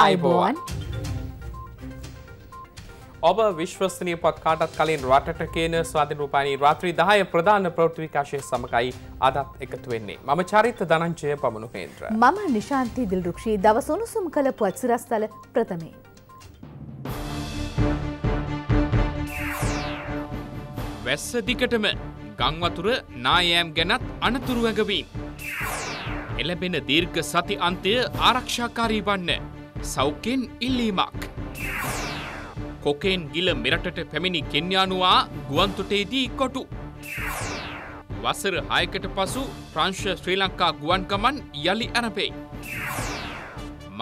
आईबोन ඔබ විශ්වසනීය පත්කාටත් කලින් රටට කියන ස්වාධීන රූපాయని රාත්‍රී 10 ප්‍රධාන ප්‍රවෘත්ති විකාශය සමගයි අදත් එකතු වෙන්නේ. මම චරිත දනංජය පමුණු කේන්ද්‍ර. මම නිශාන්ති දිල්රුක්ෂී දවස උණුසුම් කළ පුවත් සිරස්තල ප්‍රථමයි. වැස්ස දිකටම ගම් වතුර නායෑම් ගැනත් අනතුරු ඇඟවීම. එළඹෙන දීර්ඝ සති අන්තය ආරක්ෂාකාරී වන්න සෞඛ්‍යෙන් ඉල්ලීමක්. कोकेन गिल मिरटट पेमिनी केन्यानुआ गुवंतुटेदी कोटु वसर हायकट पसु फ्रांस श्रीलंका गुवंगमन यलि अरबे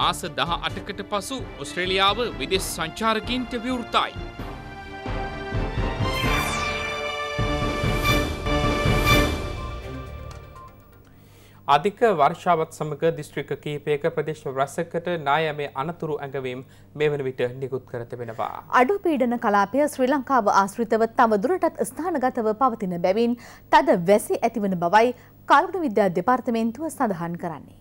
मास 18 කට පසු ඔස්ට්‍රේලියාව විදේශ සංචාරකීන්ට විවෘතයි. अधिक वर्षावत समग्र डिस्ट्रिक्ट कीपेक प्रदेश रसकट न्यायमे अनतुरु अंगवेम मेवन विट निगुत करते वेनवा अडु पीडन कलापय श्रीलंकाव आश्रितव तव दुरटत स्थानगतव पवतिन बेविन तद वेसी ඇතිවන බවයි කල්පන විද්‍යා දෙපාර්තමේන්තුව සඳහන් කරන්නේ.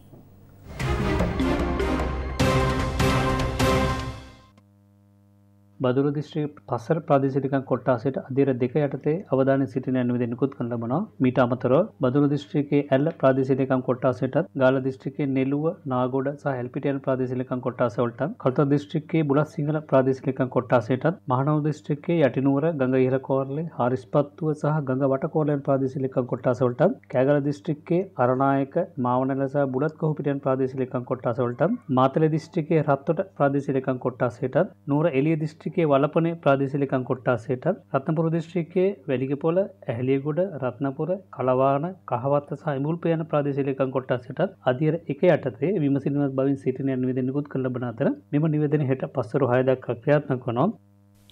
बदूर डिस्ट्रिक्ट पसर प्रादेशिक कोट्टा सीट अधीर दिख यटते अवधानी सीट ने अन्वेद निकुत करना बना मीटा मतरो बदूर डिस्ट्रिक्ट के एल प्रादेशिक कोट्टा सीट गाला डिस्ट्रिक्ट के नेलुव नागोड सह एलपीटीएन प्रादेशिक कोट्टा से उल्टा खलता डिस्ट्रिक्ट के बुला सिंगल प्रादेशिक कोट्टा सीट महानव डिस्ट्रिक्ट के यटिनूर गंगा हिरा कोर्ले हारिस्पत्तु सह गंगा वाटा कोर्ले प्रादेशिक कोट्टा से उल्टा कैगला डिस्ट्रिक्ट के अरनायक मावनल सह बुलत कोहुपिटियन प्रादेशिक कोट्टा से उल्टा मातले डिस्ट्रिक्ट के रत्तोट प्रादेशिक कोट्टा सीट नूर एलिय डिस्ट्रिक्ट के वालपने प्रादेशिक कोट्टा सीट रत्नपुर डिस्ट्रिक्ट के वेलिगपोल अहलियगुड रत्नपुर कलवान कहवात सह मूलपेयन प्रादेशिक कोट्टा सीट अधीर इके अटते विमसिन भविन सीट ने निवेदन निकुत कर बनातर मेम निवेदन हेठ पसर हायदा ක්‍රියාත්මක කරනවා.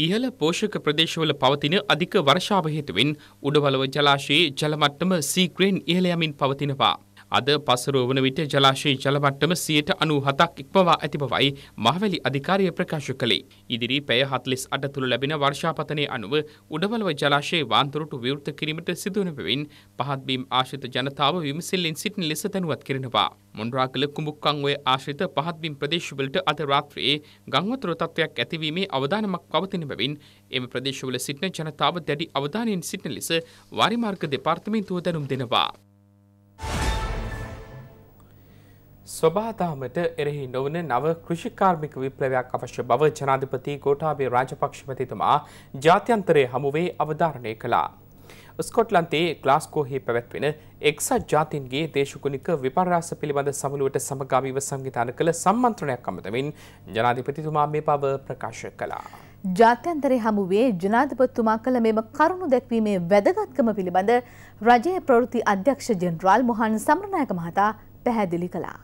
ඉහළ පෝෂක ප්‍රදේශවල පවතින අධික වර්ෂාව හේතුවෙන් උඩවලව ජලාශයේ ජලමට්ටම සීක්‍රෙන් ඉහළ යමින් පවතිනවා. අද පසරුව වන විට ජලාශයේ ජලමට්ටම 97ක් ඉක්මවා ඇති බවයි මහවැලි අධිකාරිය ප්‍රකාශ කළේ. ඉදිරි පැය 48 තුළ ලැබෙන වර්ෂාපතනයේ අනුව උඩවලව ජලාශයේ වාන්තරුට විවෘත කිරීමට සිදුවන බැවින් පහත් බීම් ආශ්‍රිත ජනතාව විමසිල්ලෙන් සිටින ලෙස දැනුවත් කරනවා. මොණරාකල කුඹුක්කංගොය ආශ්‍රිත පහත් බීම් ප්‍රදේශවලට අද රාත්‍රියේ ගංවතුර තත්වයක් ඇතිවීමේ අවදානමක් පවතින බැවින් එම ප්‍රදේශවල සිටින ජනතාව දැඩි අවධානයෙන් සිටින ලෙස වාරිමාර්ග දෙපාර්තමේන්තුව දැනුම් දෙනවා. स्वभाधामट एरेहि नोवन नव कृषि कार्मिक विप्लवयक अवश्य बव जनाधिपति कोटाबे राजपक्ष मतितमा जात्यंतरे हमुवे अवधारणे कला. स्कॉटलैंडे ग्लास्गोहि पवत्वेन एक्सट जातीन्गे देशकुनिक विपर्यास पिलिबंध समलुवट समगामीव संविधान कल सम्मंत्रणයක් අමතමින් जनाधिपतितमा मे बव प्रकाश कला. जात्यंतरे हमुवे जनाधिपतितमा कल मेम करुणु दक्वीमे वेदगत्कम पिलिबंध राज्य प्रवृत्ति अध्यक्ष जनरल मोहन समरनायक महता පැහැදිලි කළා.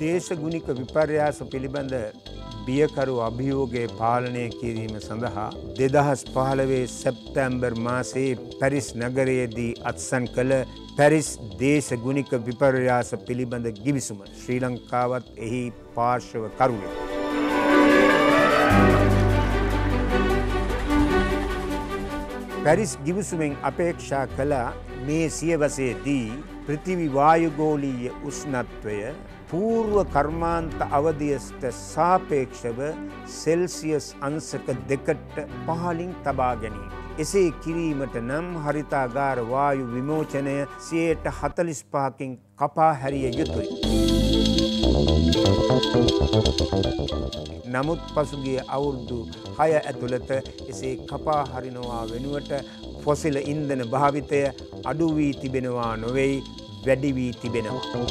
දේශගුණික විපර්යාස පිළිබඳ බියකරු අභියෝගයේ පාලනය කිරීම සඳහා 2015 සැප්තැම්බර් මාසයේ පැරිස් නගරයේදී අත්සන් කළ පැරිස් දේශගුණික විපර්යාස පිළිබඳ ගිවිසුම ශ්‍රී ලංකාවත් එහි පාර්ශව කරුවෙකි. පැරිස් ගිවිසුමෙන් අපේක්ෂා කළ මේ සියවසේදී පෘථිවි වායු ගෝලීය උෂ්ණත්වය పూర్ව කර්මාන්ත අවධියට සාපේක්ෂව සෙල්සියස් අංශක 2කට පහළින් තබා ගැනීම. එසේ කිරීමට නම් හරිතාගාර වායු විමෝචනය 45%කින් කපා හැරිය යුතුයි. නමුත් පසුගිය අවුරුදු 6 ඇතුළත එසේ කපා හරිනවා වෙනුවට ෆොසිල් ඉන්ධන භාවිතය අඩු වී තිබෙනවා නොවේ වැඩි වී තිබෙනවා.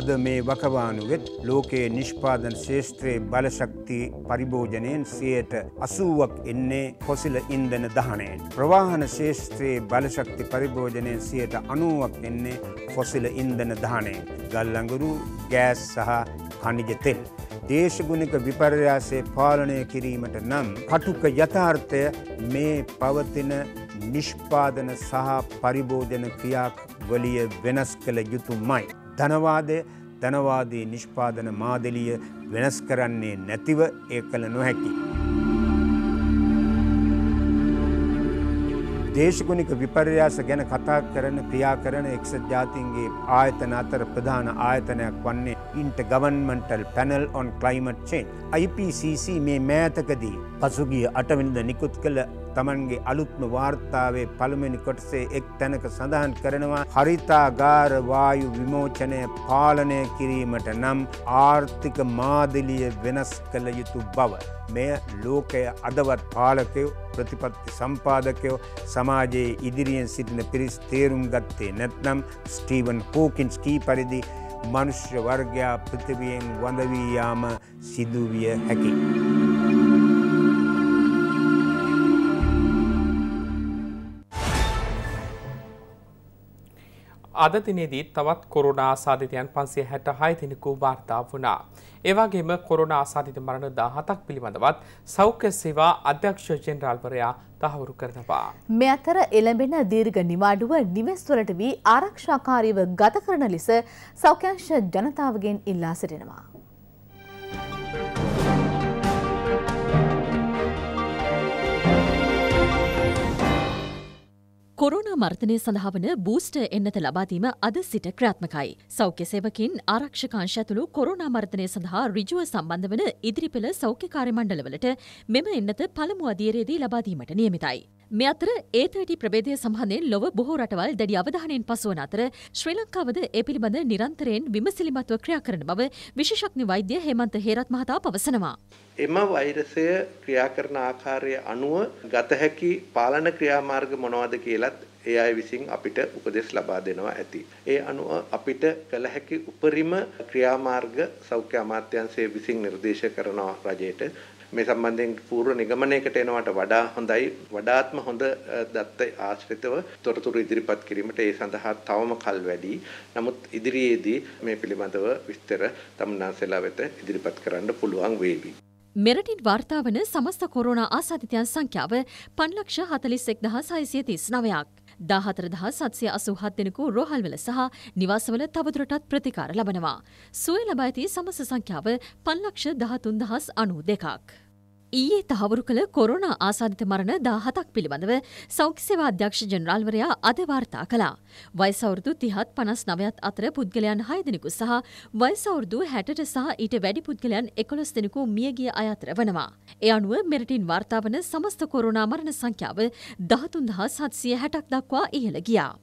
අද මේ වකවානුවෙත් ලෝකයේ නිෂ්පාදන ශේෂ්ත්‍රයේ බලශක්ති පරිභෝජනයෙන් 80%ක් එන්නේ ෆොසිල් ඉන්ධන දහණයෙන්. ප්‍රවාහන ශේෂ්ත්‍රයේ බලශක්ති පරිභෝජනයෙන් 90%ක් එන්නේ ෆොසිල් ඉන්ධන දහණයෙන්. ගල් අඟුරු, ගෑස් සහ खनिज तेल देशगुणिक विपर्यासे पालने किरीमट नम कटुक यथार्थ में पवतिन निष्पादन सह परिभोजन क्रियावलिय वेनस कल युतुमय धनवादे धनवादी निष्पादन मादलिय वेनस करन्ने नतिव एकल නොහැකි. देशगुणिक विपर्यासगेन कथा करन क्रियाकरण एक्सजातिंगे आयतनातर प्रधान आयतनक वन्ने intergovernmental panel on climate change IPCC में मैतकदी पसुगिय 8 වෙනිද නිකුත් කළ තමන්ගේ අලුත්ම වාර්තාවේ පළමුවෙනි කොටසේ එක් තැනක සඳහන් කරනවා හරිතාගාර වායු විමෝචනය පාලනය කිරීමට නම් ආර්ථික මාදිලිය වෙනස් කළ යුතු බව මෙය ලෝකයේ අදවත් පාලකයෝ ප්‍රතිපත්ති සම්පාදකයෝ සමාජයේ ඉදිරියෙන් සිටින පිරිස් තේරුම් ගත්තේ නැත්නම් ස්ටීවන් හොකින්ස් කී පරිදි මනුෂ්‍ය වර්ගයා පෘථිවියෙන් වඳ වී යාම සිදු විය හැකියි। අද දිනේදී තවත් කොරෝනා සාධිතයන් 566 දිනකු වාර්තා වුණා। ඒ වගේම කොරෝනා සාධිත මරණ 17ක් පිළිබඳවත් සෞඛ්‍ය සේවා අධ්‍යක්ෂ ජෙනරාල්වරයා තහවුරු කරනවා। මේ අතර එළඹෙන දීර්ඝ නිවාඩුව නිවෙස් වලට වී ආරක්ෂාකාරීව ගත කරන ලෙස සෞඛ්‍යංශ ජනතාවගෙන් ඉල්ලා සිටිනවා। කොරෝනා මර්ධනය සඳහා වන බූස්ටර් එන්නත ලබා දීම අද සිට ක්‍රියාත්මකයි। සෞඛ්‍ය සේවකින් ආරක්ෂකාංශ ඇතුළු කොරෝනා මර්ධනය සඳහා ඍජුව සම්බන්ධ වන ඉදිරිපෙළ සෞඛ්‍ය කාර්ය මණ්ඩලවලට මෙම එන්නත පළමු අදියරේදී ලබා දීමට නියමිතයි। මේ අතර A30 ප්‍රභේදය සම්බන්ධයෙන් ලොව බොහෝ රටවල් දැඩි අවධානයෙන් පසු වන අතර ශ්‍රී ලංකාවද ඒ පිළිබඳ නිරන්තරයෙන් විමසිලිමත්ව ක්‍රියා කරන බව විශේෂඥ වෛද්‍ය හේමන්ත හේරත් මහතා පවසනවා। එම වෛරසය ක්‍රියා කරන ආකාරය අනුව ගත හැකි පාලන ක්‍රියාමාර්ග මොනවද කියලත් ඒ අය විසින් අපිට උපදෙස් ලබා දෙනවා ඇති। ඒ අනුව අපිට කළ හැකි උපරිම ක්‍රියාමාර්ග සෞඛ්‍ය අමාත්‍යාංශය විසින් නිර්දේශ කරනවා රජයට। මේ සම්බන්ධයෙන් පූර්ව නිගමනයකට එනවට වඩා හොඳයි වඩාත්ම හොඳ දත්ත ආශ්‍රිතව තොරතුරු ඉදිරිපත් කිරීමට ඒ සඳහා තවම කල් වැඩි। නමුත් ඉදිරියේදී මේ පිළිබඳව විස්තර තමුන්නාන්සලා වෙත ඉදිරිපත් කරන්න පුළුවන් වේවි। මෙරටින් වාර්තා වන සමස්ත කොරෝනා ආසාදිතයන් සංඛ්‍යාව 5,41,639ක් 14,787 දෙනෙකු රෝහල්වල සහ නිවාසවල තවදුරටත් ප්‍රතිකාර ලබනවා। සුවය ලබා ඇති සමස්ත සංඛ්‍යාව 5,13,092ක්। ඊයේ තහවුරු කළ කොරෝනා ආසාදිත මරණ 17ක් පිළිබඳව සෞඛ්‍ය සේවා අධ්‍යක්ෂ ජෙනරාල්වරයා අද වාර්තා කළා। වයස අවුරුදු 30-59 අතර පුද්ගලයන් 6 දෙනෙකු සහ වයස අවුරුදු 60ට සහ ඊට වැඩි පුද්ගලයන් 11 දෙනෙකු මිය ගිය අය අතර වනවා। ඒ අනුව මෙරටින් වාර්තා වන සමස්ත කොරෝනා මරණ සංඛ්‍යාව 13760ක් දක්වා ඉහළ ගියා।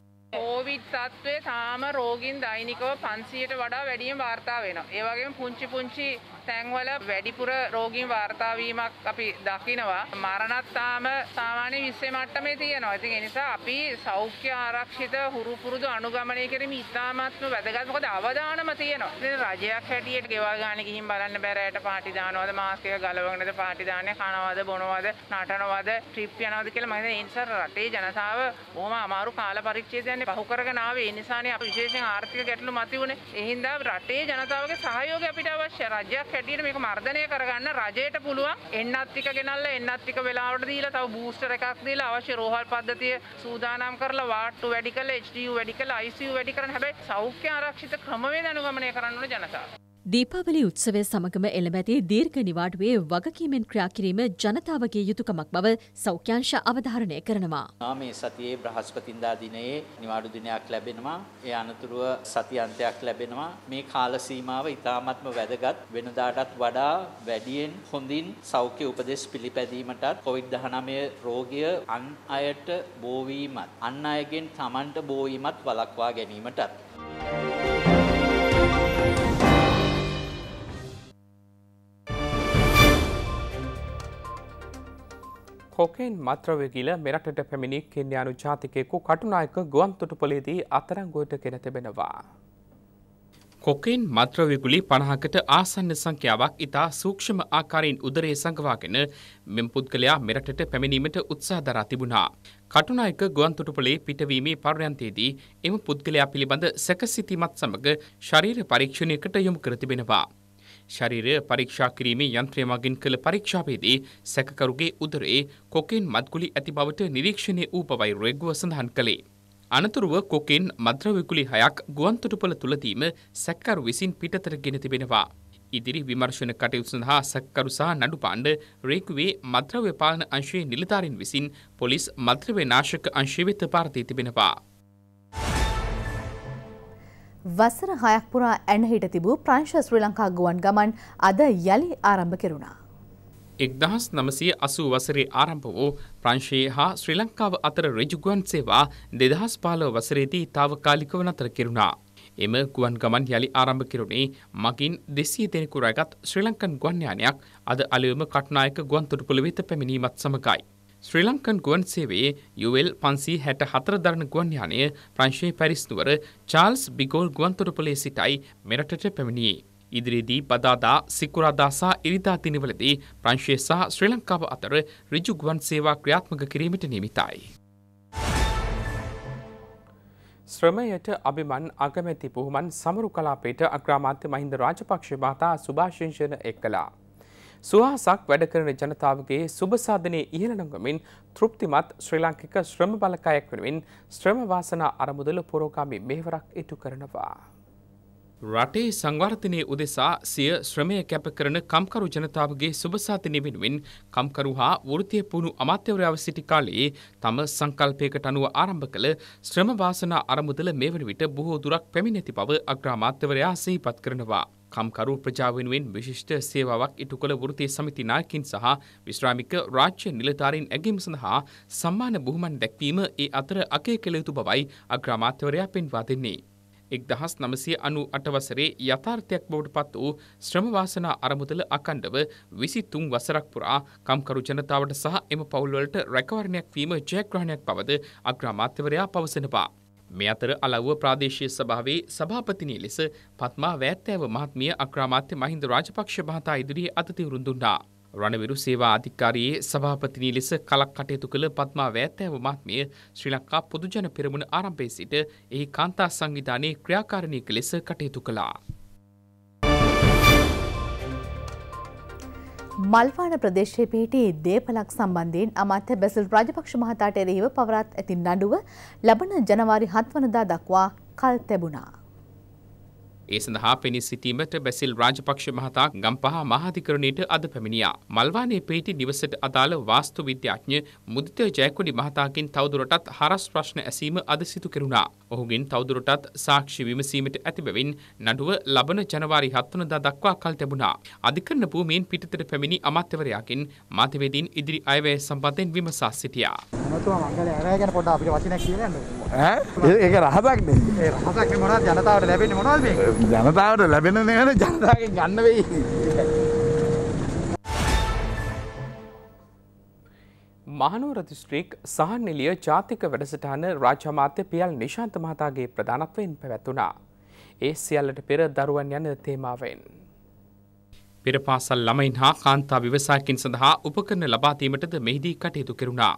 කොවිඩ් තත්ත්වය තාම රෝගීන් දෛනිකව 500ට වඩා වැඩියෙන් වාර්තා වෙනවා। ඒ වගේම පුංචි තැන්වල වැඩිපුර රෝගීන් වාර්තා වීමක් අපි දකිනවා। මරණත් තාම සාමාන්‍ය 20 මට්ටමේ තියෙනවා। ඉතින් ඒ නිසා අපි සෞඛ්‍ය ආරක්ෂිත හුරු පුරුදු අනුගමනය කිරීම ඉතාමත්ම වැදගත්। මොකද අවදානම තියෙනවා। ඉතින් රජයක් හැටියට ගෙවා ගන්න ගිහින් බලන්න බෑ රැයට පාටි දානවද මාස්ක් එක ගලවගෙනද පාටි දාන්නේ කනවද බොනවද නටනවද ට්‍රිප් යනවද කියලා මම හිතන්නේ ඒ නිසා රටේ ජනතාව බොහොම අමාරු කාල පරිච්ඡේදයක් පහු කරගෙන ආවේ। ඒ නිසානේ අපි විශේෂයෙන් ආර්ථික ගැටලු මතුවුනේ। ඒ හින්දා රටේ ජනතාවගේ සහයෝගය අපිට අවශ්‍යයි। රජයක් හැටියට මේක මර්ධනය කරගන්න රජයට පුළුවන් එන්නත් ටික ගෙනල්ලා එන්නත් ටික වෙලාවට දීලා තව බූස්ටර් එකක් දීලා අවශ්‍ය රෝහල් පද්ධතිය සූදානම් කරලා වාට්ටු වැඩි කරලා HDU වැඩි කරලා ICU වැඩි කරන හැබැයි සෞඛ්‍ය ආරක්ෂිත ක්‍රමවේද අනුගමනය කරන්න ඕන ජනතාව। දීපාවලි උත්සවය සමගම එළඹ ඇති දීර්ඝ නිවාඩුවේ වගකීමෙන් ක්‍රියා කිරීම ජනතාවගේ යුතුකමක් බව සෞඛ්‍යංශ අවධාරණය කරනවා। මේ සතියේ බ්‍රහස්පතින්දා දිනයේ නිවාඩු දිනයක් ලැබෙනවා। ඒ අනතුරුව සති අන්තයක් ලැබෙනවා। මේ කාල සීමාව ඉතාමත්ම වැදගත්। වෙනදාටත් වඩා වැඩියෙන් හොඳින් සෞඛ්‍ය උපදෙස් පිළිපැදීමටත් COVID-19 රෝගය අන් අයට බෝ වීමත් අන් අයගෙන් තමන්ට බෝ වීමත් වළක්වා ගැනීමටත් කොකේන් මත්ද්‍රව්‍යගිල මෙරටට පැමිණි කෙන්යානු ජාතිකයෙකු කටුනායක ගුවන්තොටුපළේදී අත්අඩංගුවට ගෙන තිබෙනවා। කොකේන් මත්ද්‍රව්‍ය ගුලි 50කට ආසන්න සංඛ්‍යාවක් ඉතා සූක්ෂම ආකාරයෙන් උදරයේ සංගවාගෙන මෙම පුද්ගලයා මෙරටට පැමිණීමට උත්සාහ දරා තිබුණා। කටුනායක ගුවන්තොටුපළේ පිටවීමේ පර්යන්තයේදී එම පුද්ගලයා පිළිබඳ සැකසිතීමත් සමග ශරීර පරීක්ෂණයකට යොමු කර තිබෙනවා। ශරීරය පරීක්ෂා කිරීමේ යන්ත්‍රය මගින් කළ පරීක්ෂාවේදී සැකකරුගේ උදරයේ කොකේන් මත්ගුලි ඇති බවට නිරීක්ෂණය වූ බවයි රේගුව සඳහන් කළේ। අනතුරුව කොකේන් මත්ද්‍රව්‍ය ගුලි 6ක් ගුවන්තොටුපළ තුලදීම සැකකරු විසින් පිටතට ගෙන තිබෙනවා। ඉදිරි විමර්ශන කටයුතු සඳහා සැකකරු සහ නඩු පාණ්ඩ රේකුවේ මද්‍රව්‍ය පාලන අංශයේ නිලධාරීන් විසින් පොලිස් මද්‍රව්‍ය නාශක අංශය වෙත පාර දී තිබෙනවා. වසර 6ක් පුරා ඇන හිට තිබූ ප්‍රංශ ශ්‍රී ලංකා ගුවන් ගමන් අද යලි ආරම්භ කෙරුණා. 1980 වසරේ ආරම්භ වූ ප්‍රංශයේ හා ශ්‍රී ලංකාව අතර ඍජු ගුවන් සේවා 2015 වසරේදී తాවකාලිකව නතර කෙරුණා. එම ගුවන් ගමන් යලි ආරම්භ කෙරුණේ මගින් 200 දෙනෙකු රැගත් ශ්‍රී ලංකන් ගුවන් යානයක් අද අලුයම කටුනායක ගුවන් තොටුපළ වෙත පැමිණීමත් සමගයි. ශ්‍රී ලංකන් ගුවන් සේවයේ UL 564 දරණ ගුවන් යානය ප්‍රංශයේ පැරිස් නුවර චාල්ස් බිගෝල් ගුවන් තොටුපළේ සිටයි මෙරටට පැමිණියේ. ඉදිරියේදී බදාදා සිකුරාදා සහ ඉරිදා දිනවලදී ප්‍රංශය සහ ශ්‍රී ලංකාව අතර ඍජු ගුවන් සේවා ක්‍රියාත්මක කිරීමට නියමිතයි. ශ්‍රමයට අභිමන් අගමැති පුහුමන් සමරු කලාපයට අග්‍රාමාත්‍ය මහින්ද රාජපක්ෂ මහතා සුභාශිංසන එක්කලා. සුවහසක් වැඩ කරන ජනතාවගේ සුබ සාධනයේ ඉහළ නංගමින් තෘප්තිමත් ශ්‍රී ලාංකික ශ්‍රම බලකායක් වෙනුවෙන් ශ්‍රම වාසනා අරමුදල පුරෝගාමී මෙහෙවරක් ඉටු කරනවා. රටේ සංවර්ධනයේ උදෙසා සිය ශ්‍රමය කැප කරන කම්කරු ජනතාවගේ සුබසාධනය වෙනුවෙන් කම්කරු හා වෘත්තීය පුහුණු අමාත්‍යවරයාව සිටි කාලයේ තම සංකල්පයකට අනුව ආරම්භ කළ ශ්‍රම වාසනා අරමුදල මේ වන විට බොහෝ දුරක් පැමිණ ඇති බව අග්‍රාමාත්‍යවරයා සිහිපත් කරනවා. කම්කරු ප්‍රජාව වෙනුවෙන් විශිෂ්ට සේවාවක් ඉටු කළ වෘත්තීය සමිති නායකින් සහ විශ්‍රාමික රාජ්‍ය නිලධාරීන් ඇගීම සඳහා සම්මාන බුහුමන් දැක්වීම ඒ අතර අගය කළ යුතු බවයි අග්‍රාමාත්‍යවරයා පෙන්වා දෙන්නේ. 1998 වසරේ යථාර්ථයක් බවට පත් වූ ශ්‍රම වාසනා අරමුදල අඛණ්ඩව 23 වසරක් පුරා කම්කරු ජනතාවට සහ එම පවුල්වලට රැකවරණයක් වීම ජයග්‍රහණයක් බවද අග්‍රාමාත්‍යවරයා පවසනවා. මේ අතර අලව්ව ප්‍රාදේශීය සභාවේ සභාපතිනිය ලෙස පත්මා වෑත්තෑව මහත්මිය අග්‍රාමාත්‍ය මහින්ද රාජපක්ෂ මහතා ඉදිරියේ අතතිවරුන් දුන්නා. රණවිරු සේවා අධිකාරියේ සභාපතිනිය ලෙස කලක් කටයුතු කළ පත්මා වෑත්තෑව මහත්මිය ශ්‍රී ලංකා පොදුජන පෙරමුණ ආරම්භයේ සිට එහි කාන්තා සංවිධානයේ ක්‍රියාකාරිණියක ලෙස කටයුතු කළා. මල්වාන ප්‍රදේශයේ පිහිටි දේපලක් සම්බන්ධයෙන් අමාත්‍ය බැසිල් රාජපක්ෂ මහතාට එරෙහිව පවරාත් ඇති නඩුව ලබන ජනවාරි 7 වනදා දක්වා කල් තැබුණා. ඒ සඳහා පෙනී සිටීමට බැසිල් රාජපක්ෂ මහතා ගම්පහ මහාධිකරණයට අද පැමිණියා. මල්වානේ පිහිටි නිවසට අදාළ වාස්තු විද්‍යාඥ මුදිත ජයකොඩි මහතාගෙන් තවදුරටත් හරස් ප්‍රශ්න ඇසීම අද සිදු කෙරුණා. ඔහුගෙන් තවදුරටත් සාක්ෂි විමසීමට ඇති බැවින් නඩුව ලබන ජනවාරි 7 වනදා දක්වා කල් තිබුණා. අධිකරණ භූමියෙන් පිටතට පැමිණි අමාත්‍යවරයාගෙන් මාධ්‍යවේදීන් ඉදිරි අයවැය සම්බන්ධයෙන් විමසා සිටියා. ජනතාවට ලැබෙන නේන ජනතාවගෙන් ගන්න වෙයි. මහනුවර දිස්ත්‍රික් සහන්නෙළිය ජාතික වැඩසටහන රාජ්‍යමාත්‍ය පියල් නිශාන්ත මහතාගේ ප්‍රධානත්වයෙන් පැවැතුණා. ඒ සියල්ලට පෙර දරුවන් යන තේමාවෙන් පෙර පාසල් ළමයින් හා කාන්තා ව්‍යවසායකින් සඳහා උපකරණ ලබා දීමටද මෙහිදී කටයුතු කෙරුණා.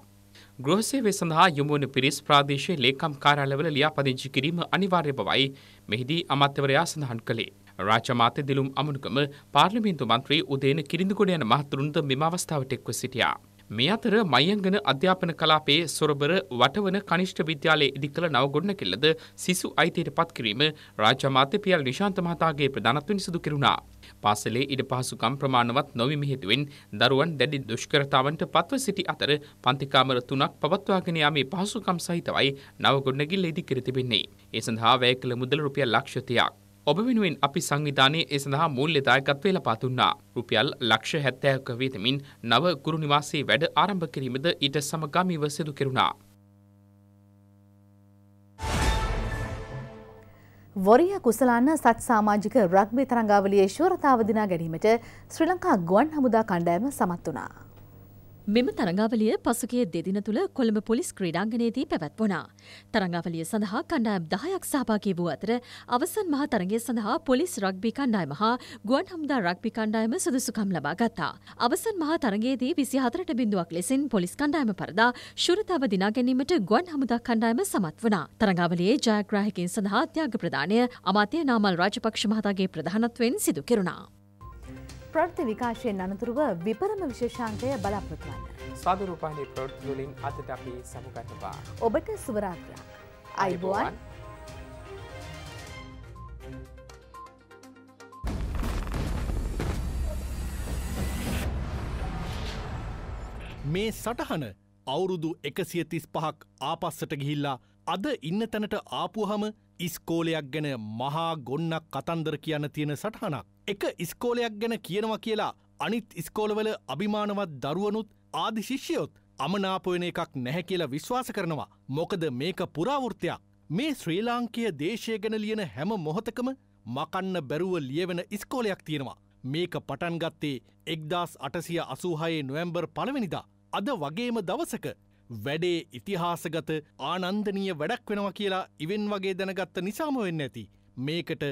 ගෘහ සේවය සඳහා යොමු වන පිරිස් ප්‍රාදේශීය ලේකම් කාර්යාලවල ලියාපදිංචි කිරීම අනිවාර්ය බවයි මෙහිදී අමාත්‍යවරයා සඳහන් කළේ. රාජ්‍යමාත්‍ය දිලුම් අමනුගම පාර්ලිමේන්තු මන්ත්‍රී උදේන කිරිඳිගොඩ යන මහතුරුන්ද මෙම අවස්ථාවට එක්ව සිටියා. මේ අතර මයංගන අධ්‍යාපන කලාපයේ සොරබර වටවන කනිෂ්ඨ විද්‍යාලයේ ඉදිකළ නවගොඩනැගිල්ලද සිසු අයිතියට පත් කිරීම රාජ්‍යමාත්‍ය පියල් නිශාන්ත මහතාගේ ප්‍රධානත්වයෙන් සිදු කෙරුණා. පාසලේ ඉඩ පහසුකම් ප්‍රමාණවත් නොවීම හේතුවෙන් දරුවන් දැඩි දුෂ්කරතාවන්ට පත්ව සිටි අතර පන්තිකාමර 3ක් පවත්වාගෙන යාමේ පහසුකම් සහිතවයි නවගොඩනැගිල්ල ඉදිකර තිබෙන්නේ. ඒ සඳහා වැය කළ මුදල රුපියල් ලක්ෂ 30ක්. ඔබ වෙනුවෙන් අපි සංවිධානයේ ඒ සඳහා මූල්‍ය දායකත්වය ලබා දුන්නා. රුපියල් ලක්ෂ 70ක වේතමින් නව ගුරු නිවාසයේ වැඩ ආරම්භ කිරීමද ඊට සමගාමීව සිදු කෙරුණා. වොරිය කුසලාන සත් සාමාජික රග්බි තරඟාවලියේ ශූරතාව දිනා ගැනීමට ශ්‍රී ලංකා ගුවන් හමුදා කණ්ඩායම සමත් වුණා. මෙම තරඟාවලිය පසුගිය දෙදින තුල කොළඹ පොලිස් ක්‍රීඩාංගණයේදී පැවැත්වුණා. තරඟාවලිය සඳහා කණ්ඩායම් 10ක් සහභාගී වූ අතර අවසන් මහා තරඟය සඳහා පොලිස් රග්බි කණ්ඩායම හා ගුවන් හමුදා රග්බි කණ්ඩායම සුදුසුකම් ලබා ගත්තා. අවසන් මහා තරඟයේදී 24 බිංදුවක් ලෙසින් පොලිස් කණ්ඩායම පරදා ශූරතාව දිනා ගැනීමට ගුවන් හමුදා කණ්ඩායම සමත් වුණා. තරඟාවලියේ ජයග්‍රාහකයන් සඳහා ත්‍යාග ප්‍රදානය අමාත්‍ය නාමල් රාජපක්ෂ මහතාගේ ප්‍රධානත්වයෙන් සිදු කෙරුණා. ප්‍රවෘත්ති විකාශයෙන් අනතුරුව විපරම විශේෂාංකය බලාපොරොත්තු වන්න. සාදුරූපාණී ප්‍රවෘත්ති වලින් අදට අපි සමුගන්නවා. ඔබට සුබ රාත්‍රියක්. අයබෝවන්. මේ සටහන අවුරුදු 135ක් ආපස්සට ගිහිල්ලා අද ඉන්න තැනට ආපුවාම ඉස්කෝලයක් ගැන මහා ගොන්නක් කතන්දර කියන තියෙන සටහනක්. එක ඉස්කෝලයක් ගැන කියනවා කියලා අනිත් ඉස්කෝලවල අභිමානවත් දරුවනුත් ආදි ශිෂ්‍යයොත් අමනාප වෙන එකක් නැහැ කියලා විශ්වාස කරනවා. මොකද මේක පුරාවෘත්තයක්. මේ ශ්‍රී ලාංකීය දේශය ගැන ලියන හැම මොහොතකම මකන්න බැරුව ලියවෙන ඉස්කෝලයක් තියෙනවා. මේක පටන් ගත්තේ 1886 නොවැම්බර් 1 වෙනිදා. අද වගේම දවසක වැඩේ ඉතිහාසගත ආනන්දනීය වැඩක් වෙනවා කියලා ඉවෙන් වගේ දැනගත්ත නිසාම වෙන්න ඇති. මේකට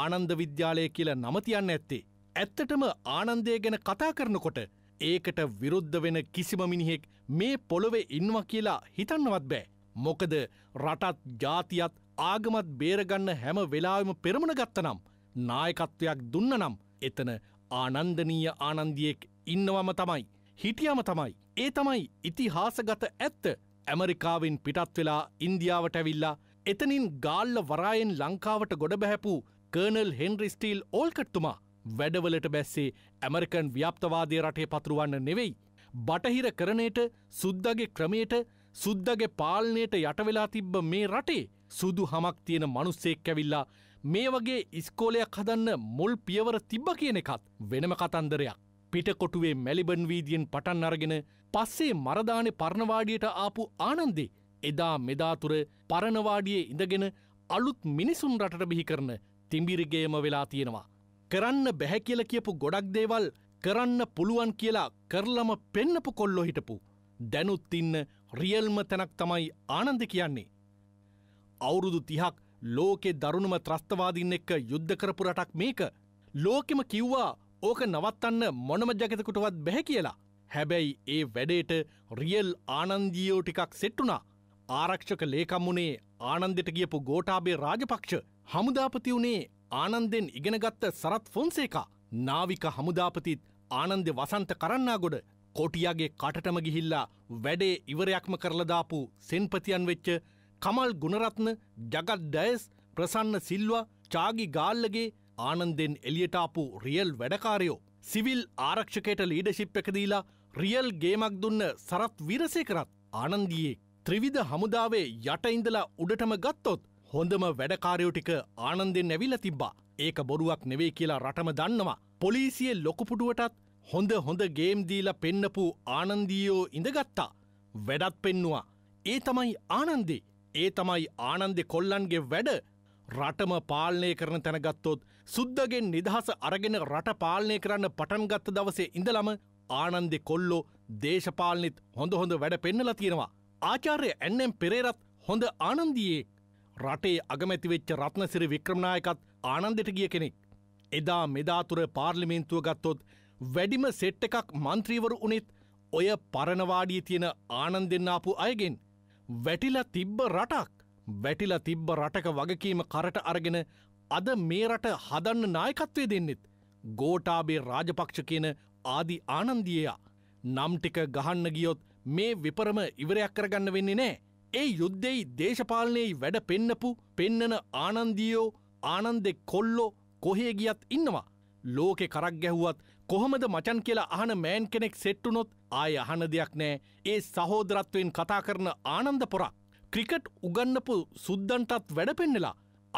ආනන්ද විද්‍යාලය කියලා නම තියන්න ඇත්තේ. ඇත්තටම ආනන්දය ගැන කතා කරනකොට ඒකට විරුද්ධ වෙන කිසිම මිනිහෙක් මේ පොළොවේ ඉන්නවා කියලා හිතන්නවත් බෑ. මොකද රටත් ජාතියත් ආගමත් බේරගන්න හැම වෙලාවෙම පෙරමුණ ගත්තනම් නායකත්වයක් දුන්නනම් එතන ආනන්දනීය ආනන්දියෙක් ඉන්නවම තමයි. හිටියම තමයි. ඒ තමයි ඉතිහාසගත ඇත්ත. ඇමරිකාවෙන් පිටත් වෙලා ඉන්දියාවට ඇවිල්ලා එතනින් ගාල්ල වරායෙන් ලංකාවට ගොඩ බැහැපු කර්නල් හෙන්රි ස්ටීල් ඕල්කට්තුමා වැඩවලට බැස්සේ ඇමරිකන් ව්‍යාප්තවාදී රටේ පතුරවන්න නෙවෙයි. බටහිර කරණයට, සුද්දගේ ක්‍රමයට, සුද්දගේ පාලනයට යට වෙලා තිබ්බ මේ රටේ සුදු හමක් තියෙන මනුස්සයෙක් ඇවිල්ලා මේ වගේ ඉස්කෝලයක් හදන්න මුල් පියවර තිබ්බ කියන එකත් වෙනම කතන්දරයක්. පිටකොටුවේ මැලිබන් වීදියෙන් පටන් අරගෙන පස්සේ මරදානේ පරණවාඩියට ආපු ආනන්දේ එදා මෙදාතුර පරණවාඩියේ ඉඳගෙන අලුත් මිනිසුන් රටට බිහි කරන තිඹිරිගේම වෙලා තියෙනවා. කරන්න බැහැ කියලා කියපු ගොඩක් දේවල් කරන්න පුළුවන් කියලා කරලම පෙන්නපු කොල්ලෝ හිටපු. දැනුත් ඉන්න රියල්ම තැනක් තමයි ආනන්ද කියන්නේ. අවුරුදු 30ක් ලෝකේ දරුණුම ත්‍රස්තවාදීන් එක්ක යුද්ධ කරපු රටක් මේක. ලෝකෙම කිව්වා ඕක නවත්තන්න මොනම ජගතෙකුටවත් බැහැ කියලා. හැබැයි ඒ වැඩේට රියල් ආනන්දියෝ ටිකක් සෙට් වුණා. ආරක්ෂක ලේකම්ුණේ ආනන්දෙට ගියපු ගෝඨාභය රාජපක්ෂ. හමුදාපති උනේ ආනන්දෙන් ඉගෙනගත්ත සරත් ෆොන්සේකා. නාවික හමුදාපතිත් ආනන්දේ වසන්ත කරන්නාගොඩ. කොටියාගේ කටටම ගිහිල්ලා වැඩේ ඉවරයක්ම කරලා දාපු සෙන්පතියන් වෙච්ච කමල් ගුණරත්න, ජගත් ඩයස්, ප්‍රසන්න සිල්වා, චාගි ගාල්ලගේ ආනන්දෙන් එළියට ආපු රියල් වැඩකාරයෝ. සිවිල් ආරක්ෂකයට ලීඩර්ෂිප් එක දීලා රියල් ගේමක් දුන්න සරත් වීරසේකරත් ආනන්දියේ. ත්‍රිවිධ හමුදාවේ යට ඉඳලා උඩටම ගත්තොත් හොඳම වැඩකාරයෝ ටික ආනන්දෙන් ඇවිල්ලා තිබ්බා. ඒක බොරුවක් නෙවෙයි කියලා රටම දන්නවා. පොලිසියේ ලොකු පුඩුවටත් හොඳ ගේම් දීලා පෙන්නපු ආනන්දියෝ ඉඳගත්තා. වැඩත් පෙන්නවා. ඒ තමයි ආනන්දේ. ඒ තමයි ආනන්දේ කොල්ලන්ගේ වැඩ. රටම පාලනය කරන තැන ගත්තොත් සුද්දගෙන් නිදහස අරගෙන රට පාලනය කරන්න පටන් ගත්ත දවසේ ඉඳලම ආනන්දේ කොල්ලෝ දේශපාලනෙත් හොඳ වැඩ පෙන්නලා තියෙනවා. ආචාර්ය එන්.එම්. පෙරේරත් හොඳ ආනන්දියේ. රටේ අගමැති වෙච්ච රත්නසිරි වික්‍රමනායකත් ආනන්දෙට ගිය කෙනෙක්. එදා මෙදාතුර පාර්ලිමේන්තුව ගත්තොත් වැඩිම සෙට් එකක් මන්ත්‍රීවරු උනෙත් ඔය පරණවාඩිය තියෙන ආනන්දෙන් ආපු අයගෙන්. වැටිලා තිබ්බ රටක්. වැටිලා තිබ්බ රටක වගකීම කරට අරගෙන අද මේ රට හදන්න නායකත්වය දෙන්නෙත් ගෝඨාභය රාජපක්ෂ කියන ආදි ආනන්දියයා. නම් ටික ගහන්න ගියොත් මේ විපරම ඉවරයක් කරගන්න වෙන්නේ නෑ. ඒ යුද්ධෙයි දේශපාලනයේයි වැඩ පෙන්නන ආනන්දියෝ ආනන්දෙ කොල්ලෝ කොහේ ගියත් ඉන්නවා. ලෝකෙ කරක් ගැහුවත් කොහොමද මචන් කියලා අහන මෑන් කෙනෙක් සෙට් වුණොත් ආය අහන දෙයක් නෑ. ඒ සහෝදරත්වයෙන් කතා කරන ආනන්ද පොරක්. ක්‍රිකට් උගන්නපු සුද්දන්ටත් වැඩ පෙන්නලා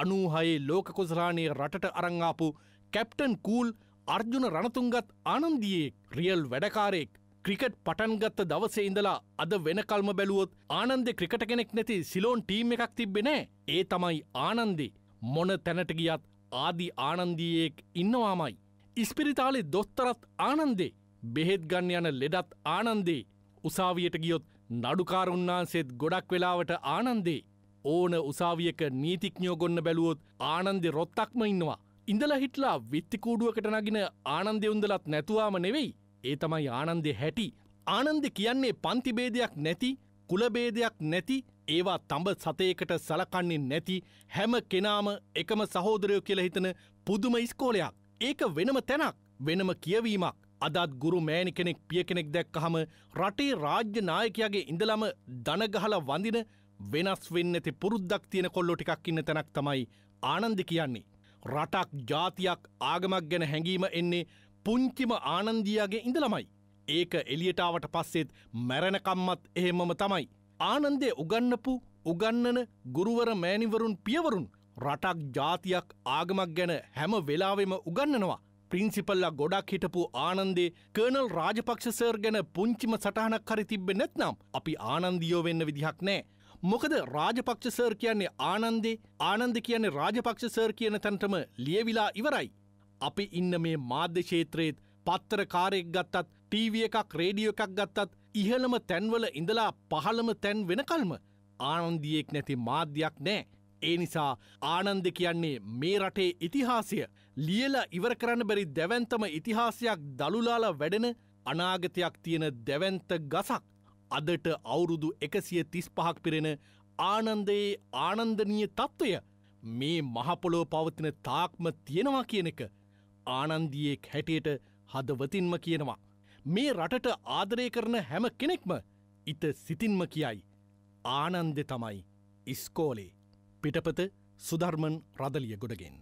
96 ලෝක කුසලානේ රටට අරන් ආපු කැප්ටන් කූල් අර්ජුන රණතුංගත් ආනන්දියෙක්. රියල් වැඩකාරයෙක්. ක්‍රිකට් පටන් ගත්ත දවසේ ඉඳලා අද වෙනකල්ම බැලුවොත් ආනන්දේ ක්‍රිකට් කෙනෙක් නැති සිලෝන් ටීම් එකක් තිබ්බේ නෑ. ඒ තමයි ආනන්දේ. මොන තැනට ගියත් ආදි ආනන්දියෙක් ඉන්නවාමයි. ඉස්පිරිතාලේ දොස්තරත් ආනන්දේ. බෙහෙත් ගන්න යන ලෙඩත් ආනන්දේ. උසාවියට ගියොත් නඩුකාර උන්නාන්සෙත් ගොඩක් වෙලාවට ආනන්දේ. ඕන උසාවියක නීතිඥයෝ ගොන්න බැලුවොත් ආනන්දේ රොත්තක්ම ඉන්නවා. ඉඳලා හිටලා විත්ති කූඩුවකට නගින ආනන්දේ උන්දලත් නැතුවාම නෙවෙයි. ඒ තමයි ආනන්දේ හැටි. ආනන්දේ කියන්නේ පන්ති ભેදයක් නැති, කුල ભેදයක් නැති, ඒවා තඹ සතේකට සලකන්නේ නැති හැම කෙනාම එකම සහෝදරයෝ කියලා හිතන පුදුම ඉස්කෝලයක්. ඒක වෙනම තැනක්, වෙනම කියවීමක්. අදත් ගුරු මෑණි කෙනෙක් පිය කෙනෙක් දැක්කහම රටේ රාජ්‍ය නායකයාගේ ඉඳලම දන ගහලා වඳින වෙනස් වෙන්නේ නැති පුරුද්දක් තියෙන කොල්ලෝ ටිකක් ඉන්න තැනක් තමයි ආනන්ද කියන්නේ. රටක්, ජාතියක්, ආගමක් ගැන හැඟීම එන්නේ පුංචිම ආනන්දියාගේ ඉඳලමයි. ඒක එලියටාවට පස්සෙත් මැරණකම්මත් එහෙමම තමයි. ආනන්දේ උගන්නපු උගන්නන ගුරුවර මෑණිවරුන් පියවරුන් රටක් ජාතියක් ආගමක් ගැන හැම වෙලාවෙම උගන්නනවා. ප්‍රින්සිපල්ලා ගොඩක් හිටපු ආනන්දේ කර්නල් රාජපක්ෂ සර් ගැන පුංචිම සටහනක් හරි තිබ්බේ නැත්නම් අපි ආනන්දියෝ වෙන්න විදිහක් නැහැ. මොකද රාජපක්ෂ සර් කියන්නේ ආනන්දේ, ආනන්ද කියන්නේ රාජපක්ෂ සර් කියන තැනටම ලියවිලා ඉවරයි. අපි ඉන්න මේ මාධ්‍ය ක්ෂේත්‍රයේත් පත්තර කාරයෙක් ගත්තත් ටීවී එකක් රේඩියෝ එකක් ගත්තත් ඉහළම තැන්වල ඉඳලා පහළම තැන් වෙනකල්ම ආනන්දියෙක් නැති මාධ්‍යයක් නැහැ. ඒ නිසා ආනන්ද කියන්නේ මේ රටේ ඉතිහාසය ලියලා ඉවර කරන්න බැරි දැවැන්තම ඉතිහාසයක් දලුලාලා වැඩෙන අනාගතයක් තියෙන දැවැන්ත ගසක්. අදට අවුරුදු 135ක් පිරෙන ආනන්දේ ආනන්දනීය තත්වය මේ මහපොළොව පවතින තාක්ම තියෙනවා කියන එක ආනන්දියෙක් හැටියට හදවතින්ම කියනවා. මේ රටට ආදරය කරන හැම කෙනෙක්ම ඉත සිතින්ම කියයි ආනන්දේ තමයි ඉස්කෝලේ. පිටපත සුධර්මන් රදලිය ගොඩගෙන්.